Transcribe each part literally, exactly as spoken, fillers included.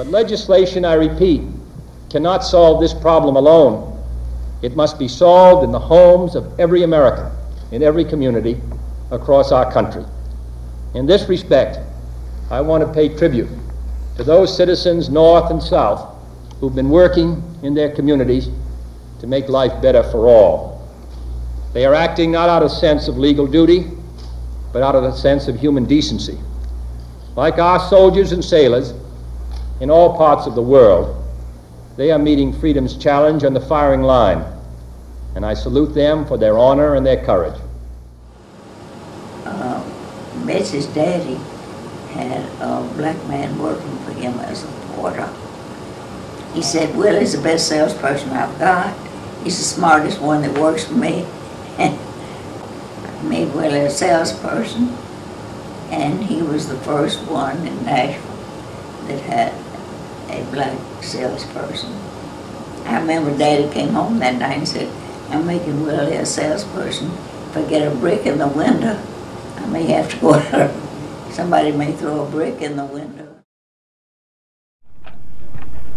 But legislation, I repeat, cannot solve this problem alone. It must be solved in the homes of every American, in every community across our country. In this respect, I want to pay tribute to those citizens north and south who've been working in their communities to make life better for all. They are acting not out of a sense of legal duty, but out of a sense of human decency. Like our soldiers and sailors in all parts of the world, they are meeting freedom's challenge on the firing line, and I salute them for their honor and their courage. Uh, Betsy's daddy had a black man working for him as a porter. He said, Willie's the best salesperson I've got. He's the smartest one that works for me. And I made Willie a salesperson, and he was the first one in Nashville that had a black salesperson. I remember Daddy came home that night and said, I'm making Willie a salesperson. If I get a brick in the window, I may have to go out. Somebody may throw a brick in the window.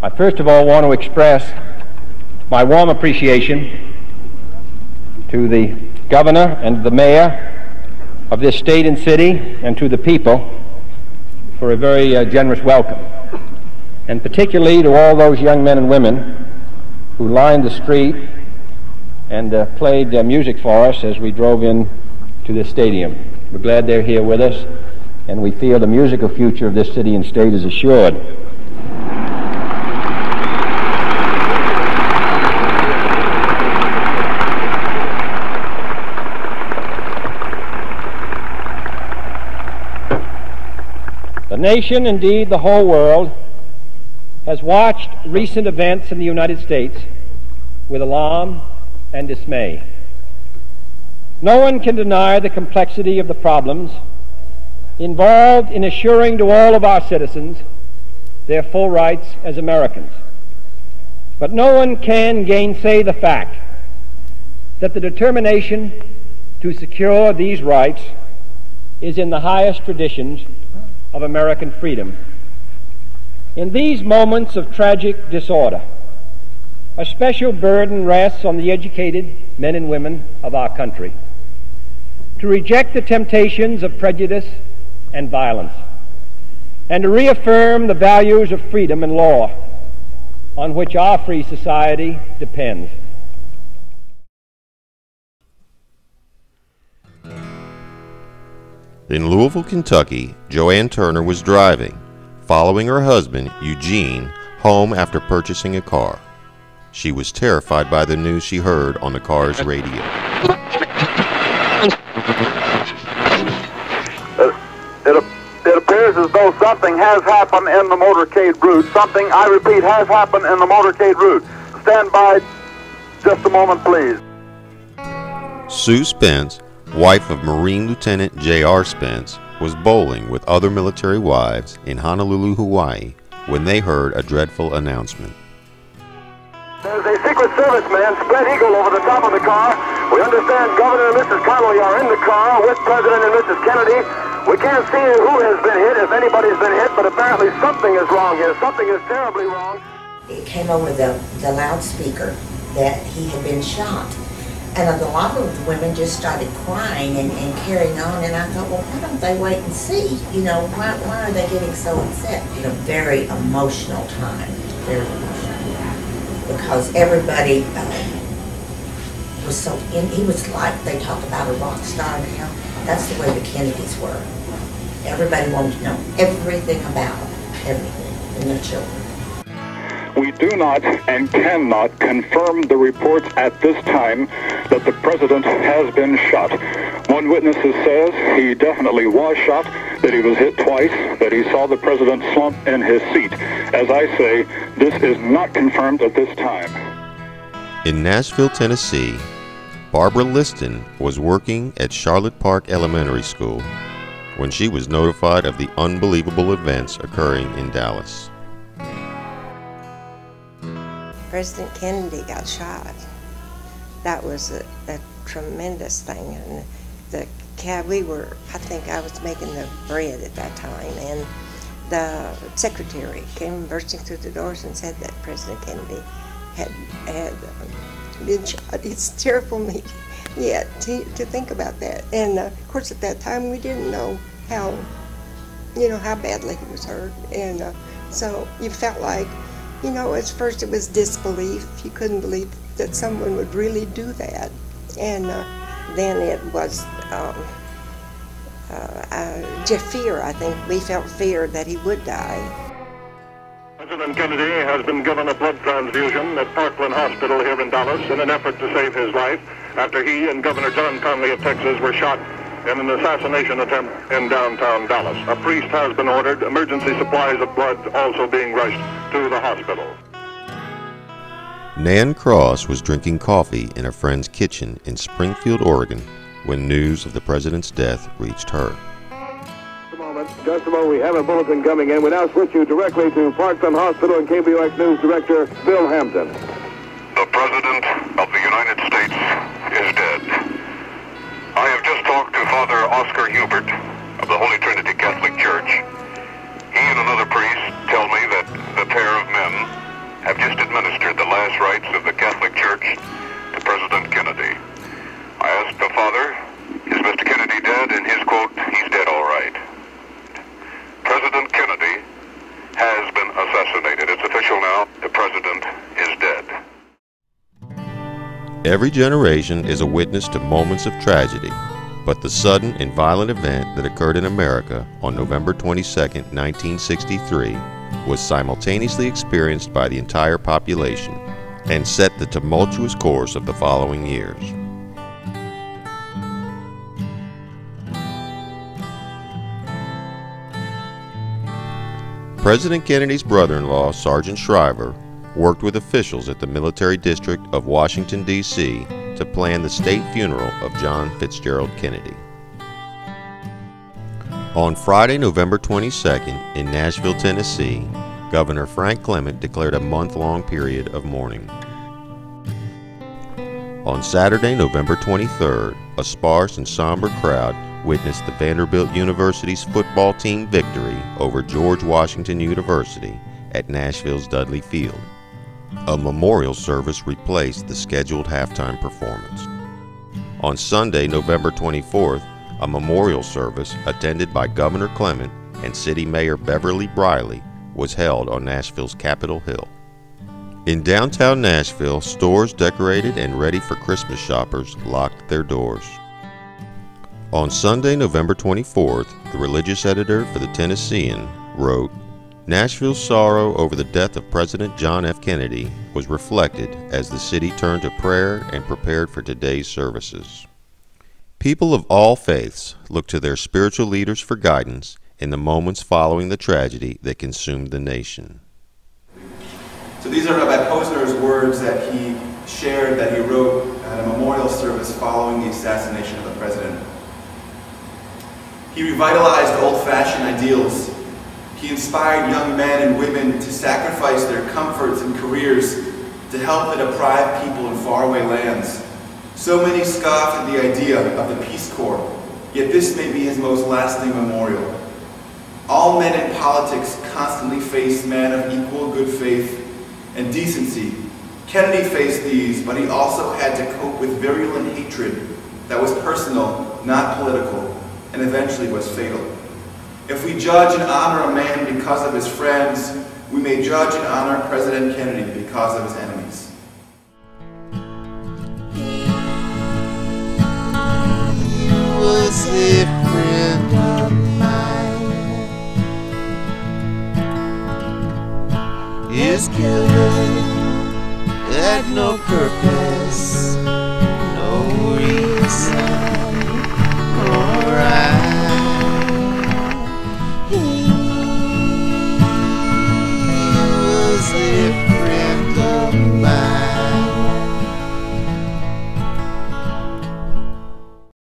I first of all want to express my warm appreciation to the governor and the mayor of this state and city and to the people for a very uh, generous welcome. And particularly to all those young men and women who lined the street and uh, played uh, music for us as we drove in to this stadium. We're glad they're here with us, and we feel the musical future of this city and state is assured. The nation, indeed the whole world, has watched recent events in the United States with alarm and dismay. No one can deny the complexity of the problems involved in assuring to all of our citizens their full rights as Americans. But no one can gainsay the fact that the determination to secure these rights is in the highest traditions of American freedom. In these moments of tragic disorder, a special burden rests on the educated men and women of our country to reject the temptations of prejudice and violence, and to reaffirm the values of freedom and law on which our free society depends. In Louisville, Kentucky, Joanne Turner was driving, following her husband, Eugene, home after purchasing a car. She was terrified by the news she heard on the car's radio. It, it appears as though something has happened in the motorcade route. Something, I repeat, has happened in the motorcade route. Stand by just a moment, please. Sue Spence, wife of Marine Lieutenant J R Spence, was bowling with other military wives in Honolulu, Hawaii, when they heard a dreadful announcement. There's a Secret Service man, spread eagle, over the top of the car. We understand Governor and Missus Connally are in the car with President and Missus Kennedy. We can't see who has been hit, if anybody's been hit, but apparently something is wrong here. Something is terribly wrong. It came over the, the loudspeaker that he had been shot. And a lot of the women just started crying and, and carrying on, and I thought, well, why don't they wait and see? You know, why, why are they getting so upset? You know, very emotional time, very emotional, because everybody uh, was so in, he was like, they talk about a rock star now. That's the way the Kennedys were. Everybody wanted to know everything about them, everything, and their children. We do not and cannot confirm the reports at this time that the president has been shot. One witness says he definitely was shot, that he was hit twice, that he saw the president slump in his seat. As I say, this is not confirmed at this time. In Nashville, Tennessee, Barbara Liston was working at Charlotte Park Elementary School when she was notified of the unbelievable events occurring in Dallas. President Kennedy got shot. That was a, a tremendous thing. And the cab, we were, I think I was making the bread at that time, and the secretary came bursting through the doors and said that President Kennedy had had been shot. It's terrible me yet to, to think about that. And uh, of course, at that time, we didn't know how, you know, how badly he was hurt. And uh, so you felt like, you know, at first it was disbelief. You couldn't believe that someone would really do that. And uh, then it was. Um, Uh, uh, just fear, I think. We felt fear that he would die. President Kennedy has been given a blood transfusion at Parkland Hospital here in Dallas in an effort to save his life after he and Governor John Connally of Texas were shot in an assassination attempt in downtown Dallas. A priest has been ordered, emergency supplies of blood also being rushed to the hospital. Nan Cross was drinking coffee in a friend's kitchen in Springfield, Oregon, when news of the president's death reached her. Just a moment, just a moment, we have a bulletin coming in. We now switch you directly to Parkland Hospital and K B O X News Director Bill Hampton. The President of the United States is dead. I have just talked to Father Oscar Hubert of the Holy Trinity Catholic Church. He and another priest tell me that the pair of men have just administered the last rites of the Catholic Church to President Kennedy. I asked the father, is Mister Kennedy dead? And his quote, he's dead all right. President Kennedy has been assassinated. It's official now. The president is dead. Every generation is a witness to moments of tragedy, but the sudden and violent event that occurred in America on November twenty-second, nineteen sixty-three, was simultaneously experienced by the entire population and set the tumultuous course of the following years. President Kennedy's brother-in-law, Sergeant Shriver, worked with officials at the Military District of Washington, D C to plan the state funeral of John Fitzgerald Kennedy. On Friday, November twenty-second, in Nashville, Tennessee, Governor Frank Clement declared a month-long period of mourning. On Saturday, November twenty-third, a sparse and somber crowd witnessed the Vanderbilt University's football team victory over George Washington University at Nashville's Dudley Field. A memorial service replaced the scheduled halftime performance. On Sunday, November twenty-fourth, a memorial service attended by Governor Clement and City Mayor Beverly Briley was held on Nashville's Capitol Hill. In downtown Nashville, stores decorated and ready for Christmas shoppers locked their doors. On Sunday, November twenty-fourth, the religious editor for the Tennessean wrote, "Nashville's sorrow over the death of President John F. Kennedy was reflected as the city turned to prayer and prepared for today's services. People of all faiths looked to their spiritual leaders for guidance in the moments following the tragedy that consumed the nation." So these are Rabbi Posner's words that he shared, that he wrote at a memorial service following the assassination of the president. He revitalized old-fashioned ideals. He inspired young men and women to sacrifice their comforts and careers to help the deprived people in faraway lands. So many scoffed at the idea of the Peace Corps, yet this may be his most lasting memorial. All men in politics constantly face men of equal good faith and decency. Kennedy faced these, but he also had to cope with virulent hatred that was personal, not political, and eventually was fatal. If we judge and honor a man because of his friends, we may judge and honor President Kennedy because of his enemies. He was a friend of mine. His killer had no purpose.